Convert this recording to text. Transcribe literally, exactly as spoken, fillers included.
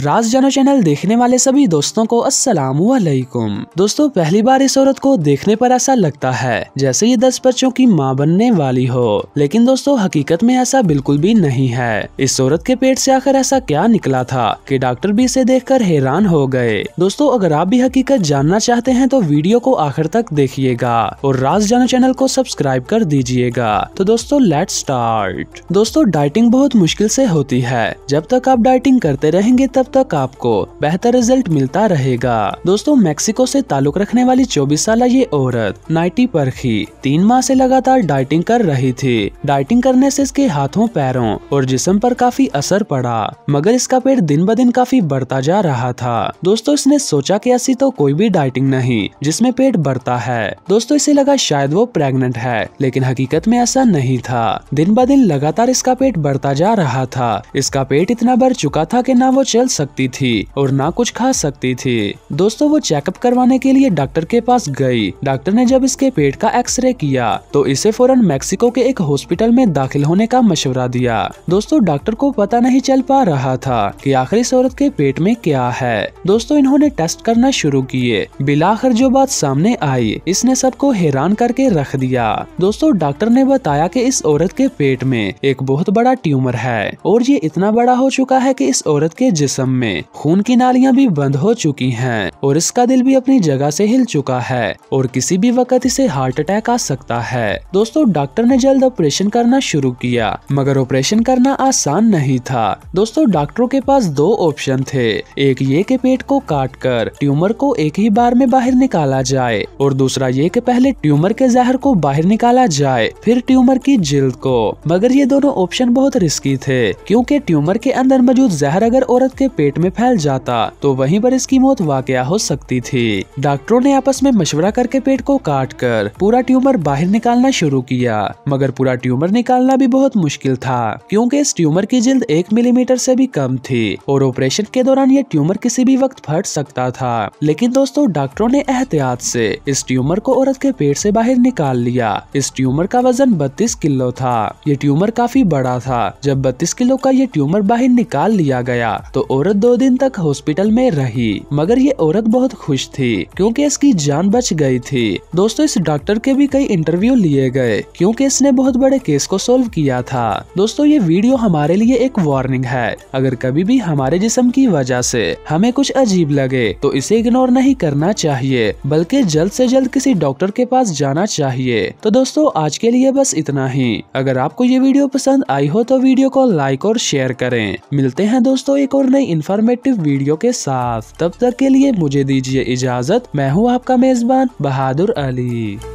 राज जानो चैनल देखने वाले सभी दोस्तों को अस्सलाम वालेकुम। दोस्तों, पहली बार इस औरत को देखने पर ऐसा लगता है जैसे ये दस बच्चों की मां बनने वाली हो, लेकिन दोस्तों हकीकत में ऐसा बिल्कुल भी नहीं है। इस औरत के पेट से आखिर ऐसा क्या निकला था कि डॉक्टर भी इसे देखकर हैरान हो गए। दोस्तों, अगर आप भी हकीकत जानना चाहते हैं तो वीडियो को आखिर तक देखिएगा और राज जानो चैनल को सब्सक्राइब कर दीजिएगा। तो दोस्तों लेट्स स्टार्ट। दोस्तों, डाइटिंग बहुत मुश्किल से होती है। जब तक आप डाइटिंग करते रहेंगे तब तक आपको बेहतर रिजल्ट मिलता रहेगा। दोस्तों, मेक्सिको से ताल्लुक रखने वाली चौबीस साल ये औरत नाइटी पर ही तीन माह से लगातार डाइटिंग कर रही थी। डाइटिंग करने से इसके हाथों, पैरों और जिस्म पर काफी असर पड़ा, मगर इसका पेट दिन ब दिन काफी बढ़ता जा रहा था। दोस्तों, इसने सोचा कि ऐसी तो कोई भी डाइटिंग नहीं जिसमें पेट बढ़ता है। दोस्तों, इसे लगा शायद वो प्रेग्नेंट है, लेकिन हकीकत में ऐसा नहीं था। दिन ब दिन लगातार इसका पेट बढ़ता जा रहा था। इसका पेट इतना बढ़ चुका था कि ना वो चल सकती थी और ना कुछ खा सकती थी। दोस्तों, वो चेकअप करवाने के लिए डॉक्टर के पास गई। डॉक्टर ने जब इसके पेट का एक्सरे किया तो इसे फौरन मेक्सिको के एक हॉस्पिटल में दाखिल होने का मशवरा दिया। दोस्तों, डॉक्टर को पता नहीं चल पा रहा था कि आखिर इस औरत के पेट में क्या है। दोस्तों, इन्होंने टेस्ट करना शुरू किए। बिलाखिर जो बात सामने आई इसने सबको हैरान करके रख दिया। दोस्तों, डॉक्टर ने बताया कि इस औरत के पेट में एक बहुत बड़ा ट्यूमर है और ये इतना बड़ा हो चुका है कि इस औरत के जिस्म में खून की नालियां भी बंद हो चुकी हैं और इसका दिल भी अपनी जगह से हिल चुका है और किसी भी वक्त इसे हार्ट अटैक आ सकता है। दोस्तों, डॉक्टर ने जल्द ऑपरेशन करना शुरू किया, मगर ऑपरेशन करना आसान नहीं था। दोस्तों, डॉक्टरों के पास दो ऑप्शन थे। एक ये कि पेट को काट कर ट्यूमर को एक ही बार में बाहर निकाला जाए और दूसरा ये कि पहले ट्यूमर के जहर को बाहर निकाला जाए फिर ट्यूमर की जिल्द को। मगर ये दोनों ऑप्शन बहुत रिस्की थे, क्योंकि ट्यूमर के अंदर मौजूद जहर अगर औरत के पेट में फैल जाता तो वहीं पर इसकी मौत वाकया हो सकती थी। डॉक्टरों ने आपस में मशवरा करके पेट को काट कर पूरा ट्यूमर बाहर निकालना शुरू किया, मगर पूरा ट्यूमर निकालना भी बहुत मुश्किल था, क्योंकि इस ट्यूमर की जिल्द एक मिलीमीटर से भी कम थी और ऑपरेशन के दौरान ये ट्यूमर किसी भी वक्त फट सकता था। लेकिन दोस्तों, डॉक्टरों ने एहतियात से इस ट्यूमर को औरत के पेट से बाहर निकाल लिया। इस ट्यूमर का वजन बत्तीस किलो था। ये ट्यूमर काफी बड़ा था। जब बत्तीस किलो का ये ट्यूमर बाहर निकाल लिया गया तो औरत दो दिन तक हॉस्पिटल में रही, मगर ये औरत बहुत खुश थी क्योंकि इसकी जान बच गई थी। दोस्तों, इस डॉक्टर के भी कई इंटरव्यू लिए गए क्योंकि इसने बहुत बड़े केस को सोल्व किया था। दोस्तों, ये वीडियो हमारे लिए एक वार्निंग है। अगर कभी भी हमारे जिस्म की वजह से हमें कुछ अजीब लगे तो इसे इग्नोर नहीं करना चाहिए, बल्कि जल्द से जल्द किसी डॉक्टर के पास जाना चाहिए। तो दोस्तों, आज के लिए बस इतना ही। अगर आपको ये वीडियो पसंद आई हो तो वीडियो को लाइक और शेयर करें। मिलते हैं दोस्तों एक और नई इंफॉर्मेटिव वीडियो के साथ। तब तक के लिए मुझे दीजिए इजाजत। मैं हूँ आपका मेजबान बहादुर अली।